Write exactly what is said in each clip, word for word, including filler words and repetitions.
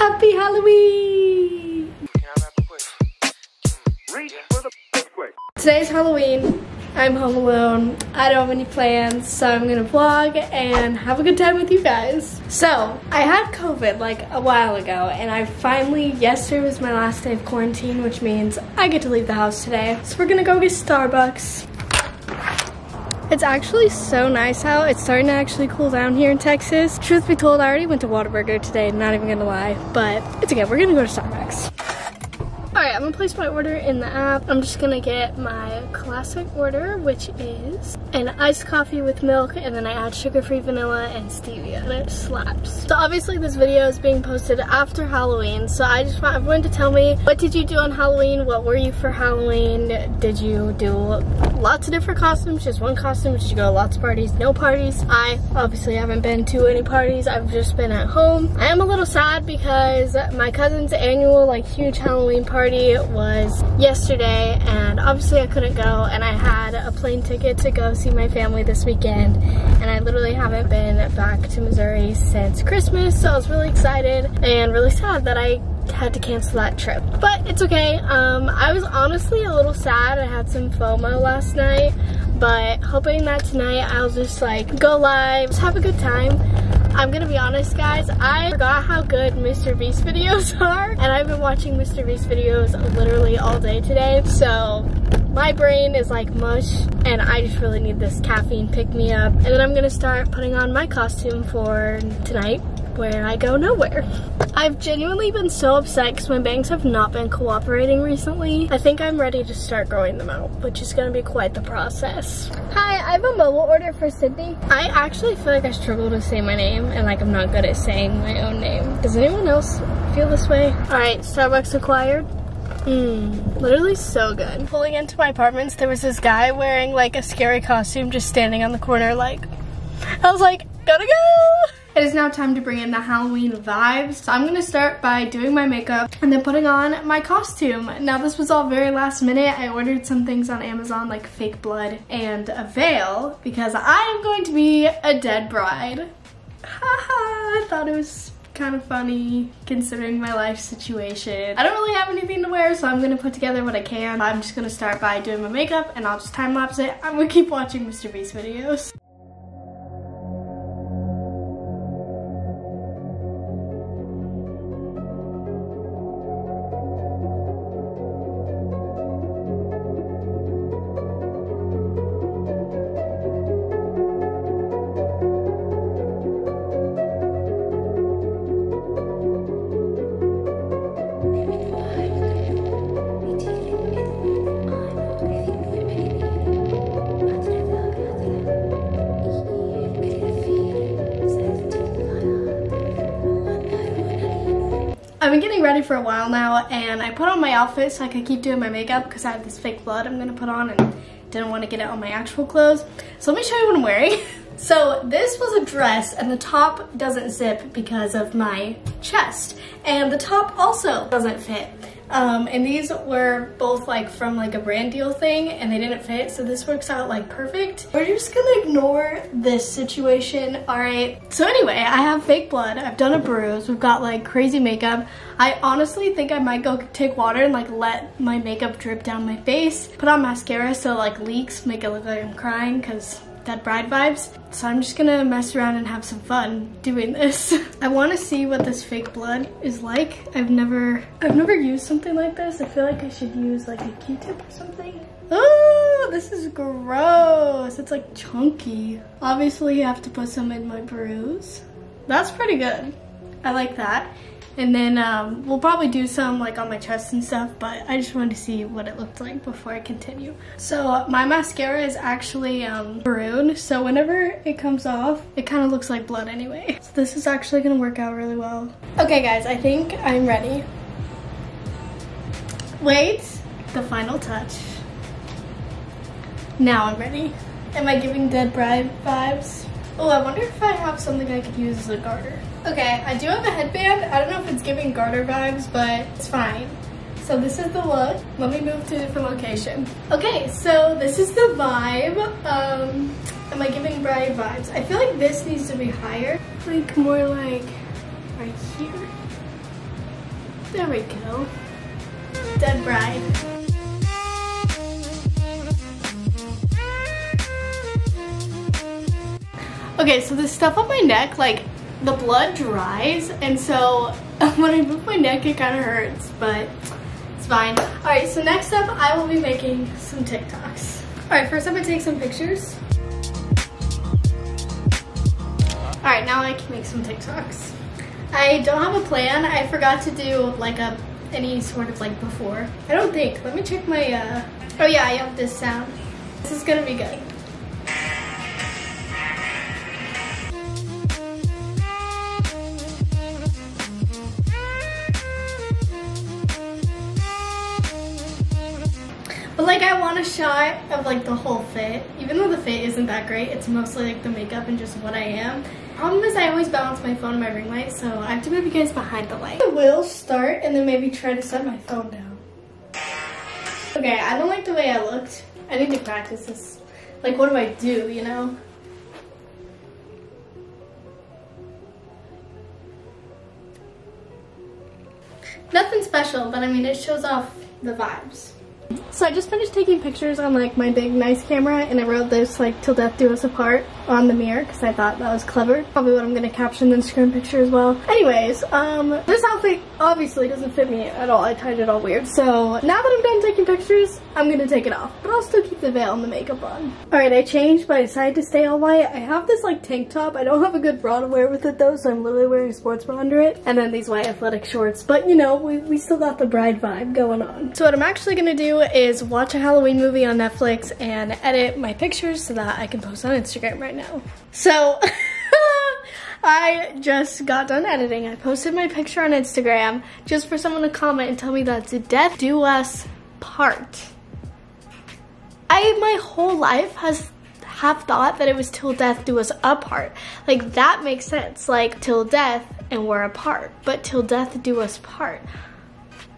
Happy Halloween! Today's Halloween. I'm home alone. I don't have any plans, so I'm gonna vlog and have a good time with you guys. So, I had COVID like a while ago, and I finally, yesterday was my last day of quarantine, which means I get to leave the house today. So we're gonna go get Starbucks. It's actually so nice out. It's starting to actually cool down here in Texas. Truth be told, I already went to Whataburger today, not even gonna lie, but it's okay, we're gonna go to Starbucks. Alright, I'm gonna place my order in the app. I'm just gonna get my classic order, which is an iced coffee with milk, and then I add sugar-free vanilla and stevia, and it slaps. So obviously this video is being posted after Halloween, so I just want everyone to tell me, what did you do on Halloween? What were you for Halloween? Did you do lots of different costumes? Just one costume? Did you go to lots of parties? No parties? I obviously haven't been to any parties. I've just been at home. I am a little sad because my cousin's annual, like, huge Halloween party Party was yesterday, and obviously I couldn't go, and I had a plane ticket to go see my family this weekend, and I literally haven't been back to Missouri since Christmas, so I was really excited and really sad that I had to cancel that trip, but it's okay. um, I was honestly a little sad. I had some FOMO last night, but hoping that tonight I'll just like go live, just have a good time. I'm gonna be honest, guys, I forgot how good Mister Beast videos are, and I've been watching Mister Beast videos literally all day today, so my brain is like mush, and I just really need this caffeine pick-me-up. And then I'm gonna start putting on my costume for tonight, where I go nowhere. I've genuinely been so upset because my bangs have not been cooperating recently. I think I'm ready to start growing them out, which is gonna be quite the process. Hi, I have a mobile order for Sydney. I actually feel like I struggle to say my name, and like I'm not good at saying my own name. Does anyone else feel this way? All right, Starbucks acquired. Mmm, literally so good. Pulling into my apartments, there was this guy wearing like a scary costume just standing on the corner like, I was like, gotta go! It is now time to bring in the Halloween vibes. So I'm gonna start by doing my makeup and then putting on my costume. Now this was all very last minute. I ordered some things on Amazon like fake blood and a veil because I am going to be a dead bride. Haha, I thought it was kind of funny considering my life situation. I don't really have anything to wear, so I'm gonna put together what I can. I'm just gonna start by doing my makeup and I'll just time lapse it. I'm gonna keep watching Mister Beast videos. I've been getting ready for a while now, and I put on my outfit so I could keep doing my makeup because I have this fake blood I'm gonna put on and didn't want to get it on my actual clothes. So let me show you what I'm wearing. So this was a dress, and the top doesn't zip because of my chest, and the top also doesn't fit. Um, and these were both like from like a brand deal thing, and they didn't fit, so this works out like perfect. We're just gonna ignore this situation, all right? So anyway, I have fake blood, I've done a bruise, we've got like crazy makeup. I honestly think I might go take water and like let my makeup drip down my face, put on mascara so like leaks, make it look like I'm crying, cause dead bride vibes. So I'm just gonna mess around and have some fun doing this. I wanna see what this fake blood is like. I've never, I've never used something like this. I feel like I should use like a Q-tip or something. Oh, this is gross. It's like chunky. Obviously you have to put some in my bruise. That's pretty good. I like that. And then um, we'll probably do some like on my chest and stuff, but I just wanted to see what it looked like before I continue. So my mascara is actually um, maroon, so whenever it comes off, it kind of looks like blood anyway. So this is actually gonna work out really well. Okay guys, I think I'm ready. Wait, the final touch. Now I'm ready. Am I giving dead bride vibes? Oh, I wonder if I have something I could use as a garter. Okay, I do have a headband. I don't know if it's giving garter vibes, but it's fine. So this is the look. Let me move to a different location. Okay, so this is the vibe. Um, am I giving bride vibes? I feel like this needs to be higher. Like more like right here. There we go. Dead bride. Okay, so the stuff on my neck, like the blood dries, and so when I move my neck it kind of hurts, but it's fine. All right, so next up I will be making some TikToks. All right, first I'm gonna take some pictures. All right, now I can make some TikToks. I don't have a plan. I forgot to do like a any sort of like before. I don't think. Let me check my, uh, oh yeah, I have this sound. This is gonna be good. But like I want a shot of like the whole fit. Even though the fit isn't that great, it's mostly like the makeup and just what I am. Problem is I always balance my phone and my ring light, so I have to move you guys behind the light. I will start and then maybe try to set my phone down. Okay, I don't like the way I looked. I need to practice this. Like, what do I do, you know? Nothing special, but I mean, it shows off the vibes. So I just finished taking pictures on like my big nice camera, and I wrote this like "Till Death Do Us Apart" on the mirror because I thought that was clever. Probably what I'm gonna caption the Instagram picture as well. Anyways, um, this outfit obviously doesn't fit me at all. I tied it all weird. So now that I'm done taking pictures, I'm gonna take it off, but I'll still keep the veil and the makeup on. All right, I changed, but I decided to stay all white. I have this like tank top. I don't have a good bra to wear with it though, so I'm literally wearing a sports bra under it, and then these white athletic shorts. But you know, we we still got the bride vibe going on. So what I'm actually gonna do is watch a Halloween movie on Netflix and edit my pictures so that I can post on Instagram right now. So I just got done editing. I posted my picture on Instagram just for someone to comment and tell me that to death do us part. I my whole life has have thought that it was till death do us apart. Like that makes sense. Like till death and we're apart, but till death do us part.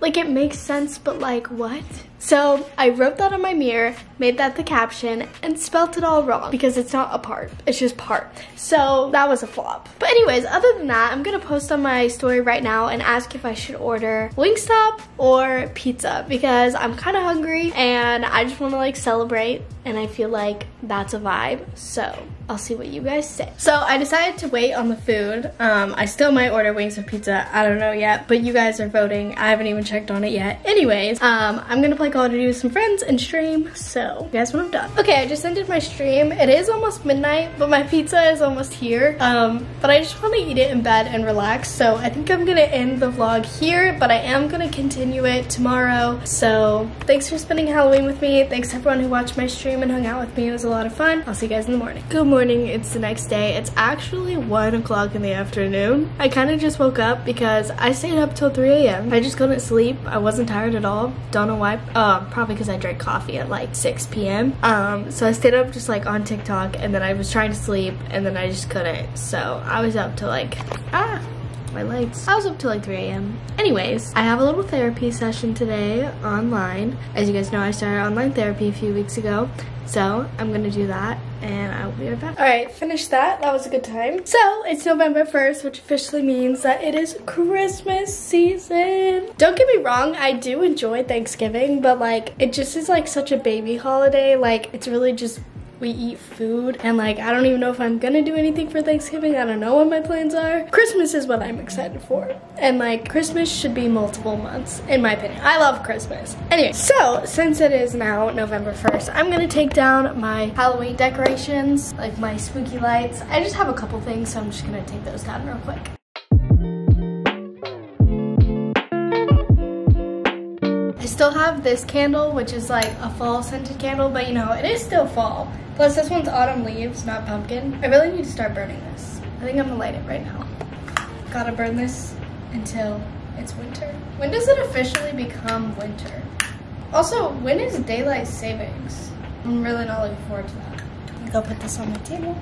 Like it makes sense, but like what? So I wrote that on my mirror, made that the caption, and spelt it all wrong because it's not apart, it's just part. So that was a flop. But anyways, other than that, I'm gonna post on my story right now and ask if I should order Wingstop or pizza because I'm kinda hungry and I just wanna like celebrate, and I feel like that's a vibe, so I'll see what you guys say. So I decided to wait on the food. Um, I still might order wings or pizza, I don't know yet, but you guys are voting. I haven't even checked on it yet. Anyways, um, I'm gonna play Call of Duty with some friends and stream, so you guys know what I'm done. Okay, I just ended my stream. It is almost midnight, but my pizza is almost here. Um, but I just wanna eat it in bed and relax, so I think I'm gonna end the vlog here, but I am gonna continue it tomorrow. So thanks for spending Halloween with me. Thanks to everyone who watched my stream and hung out with me. It was a lot of fun. I'll see you guys in the morning. Good morning. Morning, it's the next day. It's actually one o'clock in the afternoon. I kind of just woke up because I stayed up till three A M I just couldn't sleep. I wasn't tired at all. Don't know why. Uh, probably because I drank coffee at like six P M Um, so I stayed up just like on TikTok, and then I was trying to sleep, and then I just couldn't. So I was up till like ah. my legs. I was up till like three A M Anyways, I have a little therapy session today online. As you guys know, I started online therapy a few weeks ago, so I'm gonna do that and I will be right back. All right, finished that. That was a good time. So it's November first, which officially means that it is Christmas season. Don't get me wrong, I do enjoy Thanksgiving, but like it just is like such a baby holiday. Like it's really just we eat food, and like I don't even know if I'm gonna do anything for Thanksgiving. I don't know what my plans are. Christmas is what I'm excited for, and like Christmas should be multiple months in my opinion. I love Christmas. Anyway, so since it is now November first, I'm gonna take down my Halloween decorations, like my spooky lights. I just have a couple things, so I'm just gonna take those down real quick. I still have this candle, which is like a fall scented candle, but you know, it is still fall. Plus this one's autumn leaves, not pumpkin. I really need to start burning this. I think I'm gonna light it right now. Gotta burn this until it's winter. When does it officially become winter? Also, when is daylight savings? I'm really not looking forward to that. Let me go put this on the table.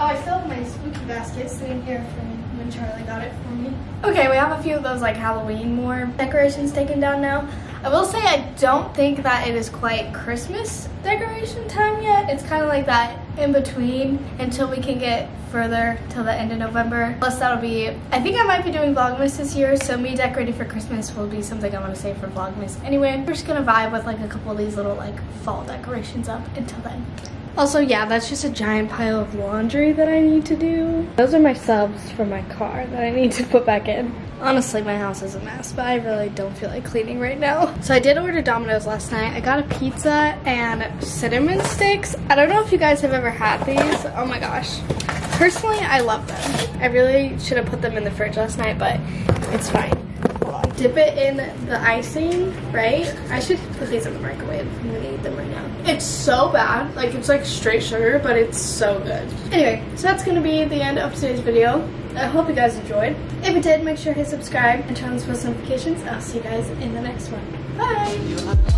Oh, I still have my spooky basket sitting here from when Charlie got it for me. Okay, we have a few of those like Halloween more decorations taken down now. I will say I don't think that it is quite Christmas decoration time yet. It's kind of like that in between until we can get further till the end of November. Plus that'll be, I think I might be doing Vlogmas this year, so me decorating for Christmas will be something I want to save for Vlogmas. Anyway, I'm just gonna vibe with like a couple of these little like fall decorations up until then. Also, yeah, that's just a giant pile of laundry that I need to do. Those are my subs for my car that I need to put back in. Honestly, my house is a mess, but I really don't feel like cleaning right now. So I did order Domino's last night. I got a pizza and cinnamon sticks. I don't know if you guys have ever had these. Oh my gosh. Personally, I love them. I really should have put them in the fridge last night, but it's fine. Dip it in the icing, right? I should put these in the microwave. I'm gonna eat them right now. It's so bad. Like, it's like straight sugar, but it's so good. Anyway, so that's gonna be the end of today's video. I hope you guys enjoyed. If you did, make sure to hit subscribe and turn on those post notifications. I'll see you guys in the next one. Bye!